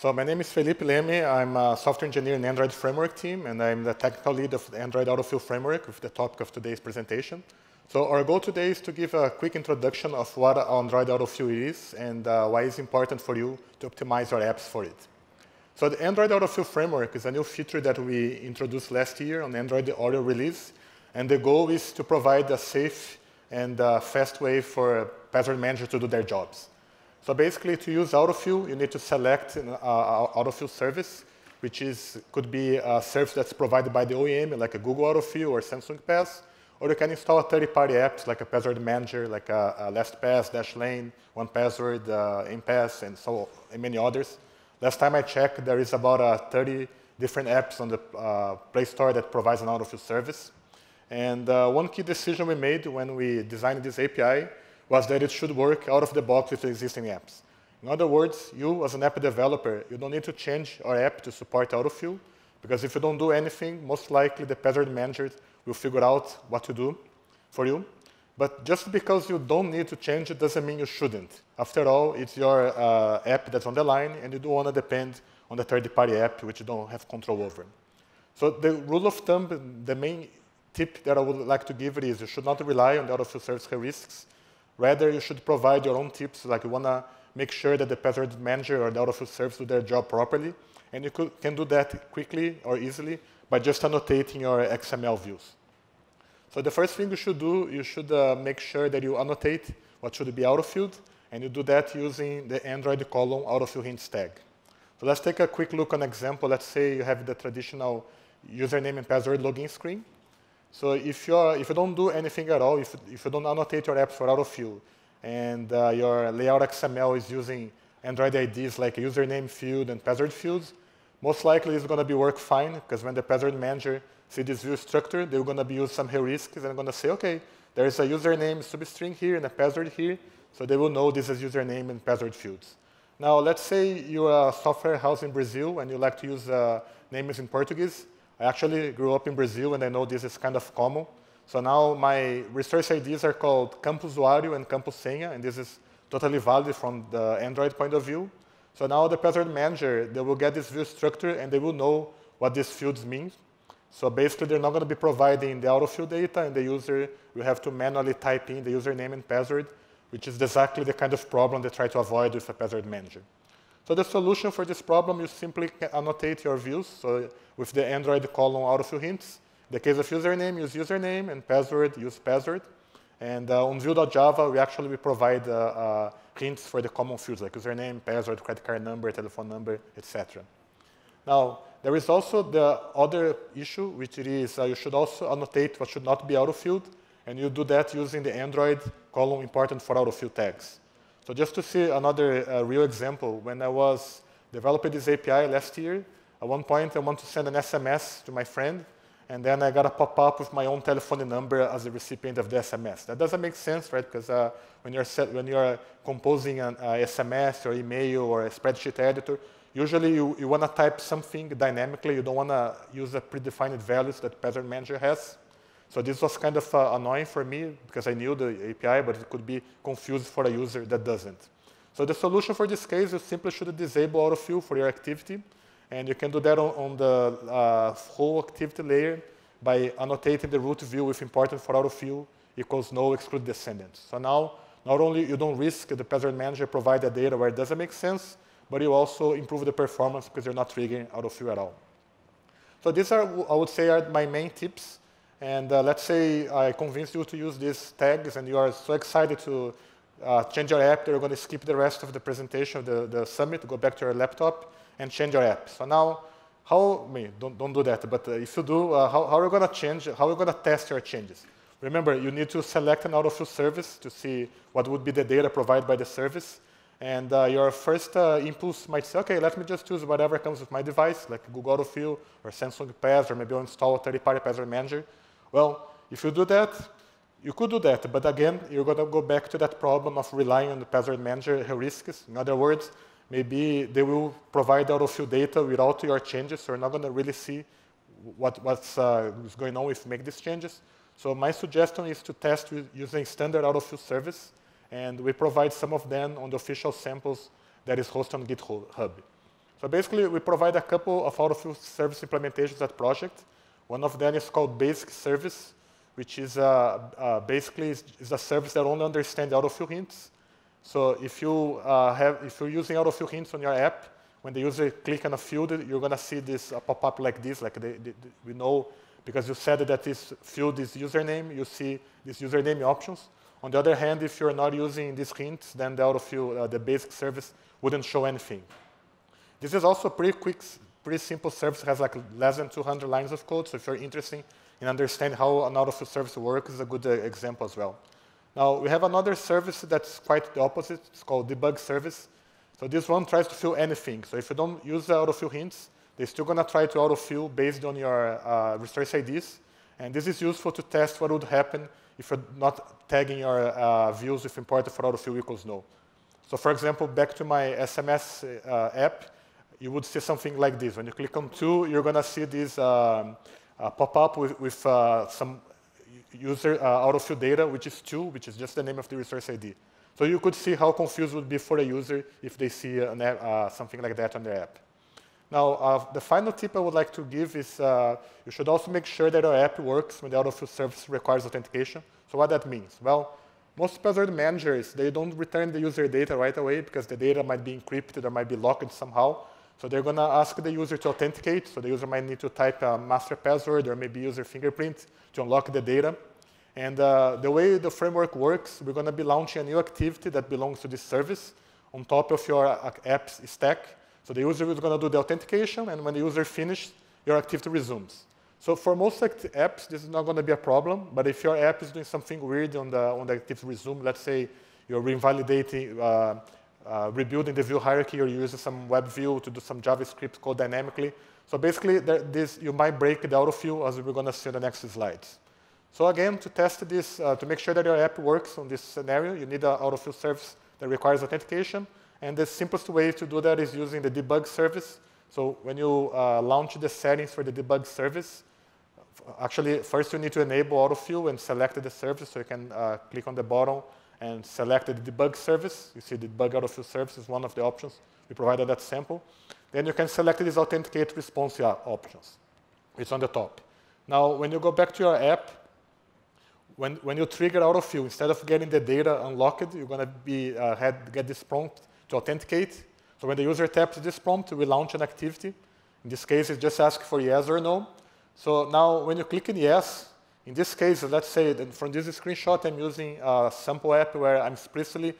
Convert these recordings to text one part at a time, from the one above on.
So my name is Felipe Leme. I'm a software engineer in the Android framework team, and I'm the technical lead of the Android Autofill framework with the topic of today's presentation. So our goal today is to give a quick introduction of what Android Autofill is and why it's important for you to optimize your apps for it. So the Android Autofill framework is a new feature that we introduced last year on Android Oreo release, and the goal is to provide a safe and fast way for password managers to do their jobs. So basically, to use Autofill, you need to select an Autofill service, which could be a service that's provided by the OEM, like a Google Autofill or Samsung Pass, or you can install a third-party app, like a password manager, like LastPass, Dashlane, 1Password, InPass, and many others. Last time I checked, there is about 30 different apps on the Play Store that provides an Autofill service. And one key decision we made when we designed this API was that it should work out of the box with the existing apps. In other words, you as an app developer, you don't need to change our app to support Autofill, because if you don't do anything, most likely the password manager will figure out what to do for you. But just because you don't need to change it doesn't mean you shouldn't. After all, it's your app that's on the line, and you don't want to depend on the third-party app, which you don't have control over. So the rule of thumb, the main tip that I would like to give is you should not rely on the Autofill service heuristics. Rather, you should provide your own tips, like you want to make sure that the password manager or the Autofill service do their job properly. And you can do that quickly or easily by just annotating your XML views. So the first thing you should do, you should make sure that you annotate what should be autofilled, and you do that using the Android column autofill hints tag. So let's take a quick look on an example. Let's say you have the traditional username and password login screen. So if you don't do anything at all, if you don't annotate your apps for autofill, and your layout XML is using Android IDs like a username field and password fields, most likely it's going to be work fine, because when the password manager sees this view structure, they're going to be using some heuristics, and they're going to say, OK, there is a username substring here and a password here, so they will know this is username and password fields. Now, let's say you're a software house in Brazil, and you like to use names in Portuguese. I actually grew up in Brazil, and I know this is kind of common. So now my resource IDs are called Campo Usuário and Campo Senha, and this is totally valid from the Android point of view. So now the password manager, they will get this view structure, and they will know what these fields mean. So basically, they're not going to be providing the autofill data, and the user will have to manually type in the username and password, which is exactly the kind of problem they try to avoid with a password manager. So the solution for this problem, you simply annotate your views. So with the Android column autofill hints, in the case of username, use username, and password, use password. And on view.java, we provide hints for the common fields, like username, password, credit card number, telephone number, etc. Now, there is also the other issue, which is you should also annotate what should not be autofilled, and you do that using the Android column important for autofill tags. So just to see another real example, when I was developing this API last year, at one point I want to send an SMS to my friend, and then I got a pop-up with my own telephone number as the recipient of the SMS. That doesn't make sense, right? Because when you're composing an SMS or email or a spreadsheet editor, usually you want to type something dynamically. You don't want to use the predefined values that password manager has. So this was kind of annoying for me, because I knew the API, but it could be confused for a user that doesn't. So the solution for this case, you simply should disable autofill for your activity. And you can do that on the whole activity layer by annotating the root view with important for autofill equals no exclude descendants. So now, not only you don't risk the password manager provide the data where it doesn't make sense, but you also improve the performance because you're not triggering autofill at all. So these are, I would say, are my main tips. And let's say I convinced you to use these tags, and you are so excited to change your app that you're going to skip the rest of the presentation of the summit, go back to your laptop, and change your app. So now, don't do that, but if you do, how are you going to change? How are you going to test your changes? Remember, you need to select an autofill service to see what would be the data provided by the service. And your first impulse might say, OK, let me just use whatever comes with my device, like Google Autofill or Samsung Pass, or maybe I'll install a third-party password manager. Well, if you do that, you could do that. But again, you're going to go back to that problem of relying on the password manager heuristics. In other words, maybe they will provide autofill data without your changes, so you're not going to really see what's going on if you make these changes. So my suggestion is to test using standard autofill service, and we provide some of them on the official samples that is hosted on GitHub. So basically, we provide a couple of autofill service implementations at project. One of them is called Basic Service, which is basically is a service that only understands autofill hints. So if you're using autofill hints on your app, when the user clicks on a field, you're going to see this pop up like this. Like we know because you said that this field is username, you see this username options. On the other hand, if you're not using these hints, then the autofill, the basic service wouldn't show anything. This is also pretty quick, pretty simple service. It has like less than 200 lines of code. So if you're interested in understanding how an autofill service works, it's a good example as well. Now, we have another service that's quite the opposite. It's called Debug Service. So this one tries to fill anything. So if you don't use the autofill hints, they're still going to try to autofill based on your resource IDs. And this is useful to test what would happen if you're not tagging your views with importer for autofill equals no. So for example, back to my SMS app, you would see something like this. When you click on 2, you're going to see this pop-up with some user autofill data, which is 2, which is just the name of the resource ID. So you could see how confused it would be for a user if they see an app, something like that on their app. Now, the final tip I would like to give is you should also make sure that your app works when the autofill service requires authentication. So what that means? Well, most password managers, they don't return the user data right away because the data might be encrypted or might be locked somehow. So they're going to ask the user to authenticate. So the user might need to type a master password or maybe user fingerprint to unlock the data. And the way the framework works, we're going to be launching a new activity that belongs to this service on top of your app's stack. So the user is going to do the authentication. And when the user finishes, your activity resumes. So for most apps, this is not going to be a problem. But if your app is doing something weird on the activity resume, let's say you're reinvalidating, rebuilding the view hierarchy or using some web view to do some JavaScript code dynamically. So basically, you might break the autofill as we're going to see in the next slides. So again, to test this, to make sure that your app works on this scenario, you need an autofill service that requires authentication. And the simplest way to do that is using the debug service. So when you launch the settings for the debug service, actually, first you need to enable autofill and select the service. So you can click on the bottom and select the debug service. You see the debug autofill service is one of the options. We provided that sample. Then you can select these authenticate response options. It's on the top. Now, when you go back to your app, when you trigger autofill, instead of getting the data unlocked, you're going to be get this prompt to authenticate. So when the user taps this prompt, we launch an activity. In this case, it's just asking for yes or no. So now when you click in yes, in this case, let's say that from this screenshot, I'm using a sample app where I'm explicitly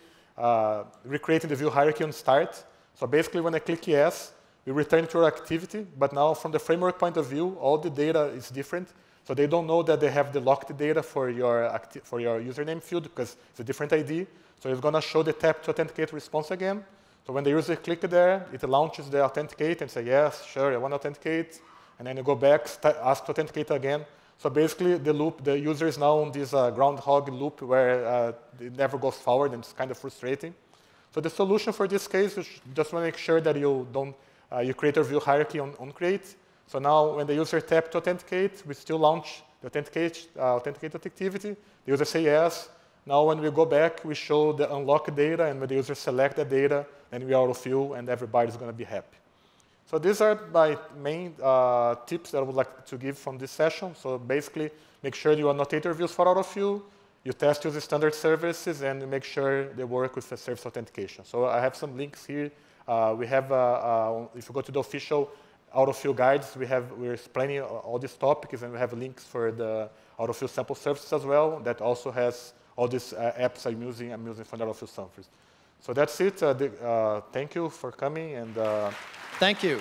recreating the view hierarchy on start. So basically, when I click yes, we return to our activity. But now, from the framework point of view, all the data is different. So they don't know that they have the locked data for your username field because it's a different ID. So it's going to show the tap to authenticate response again. So when the user clicks there, it launches the authenticate and says, yes, sure, I want to authenticate. And then you go back, ask to authenticate again. So basically, the loop, the user is now on this groundhog loop where it never goes forward, and it's kind of frustrating. So the solution for this case is just want to make sure that you don't you create a view hierarchy on create. So now, when the user taps to authenticate, we still launch the authenticated activity. The user says yes. Now, when we go back, we show the unlock data, and when the user selects the data, then we autofill, and everybody's going to be happy. So these are my main tips that I would like to give from this session. So basically, make sure you annotate your views for autofill, you test using standard services, and you make sure they work with the service authentication. So I have some links here. We have, if you go to the official autofill guides, we're explaining all these topics, and we have links for the autofill sample services as well. That also has all these apps I'm using for the autofill service. So that's it. Thank you for coming. And thank you.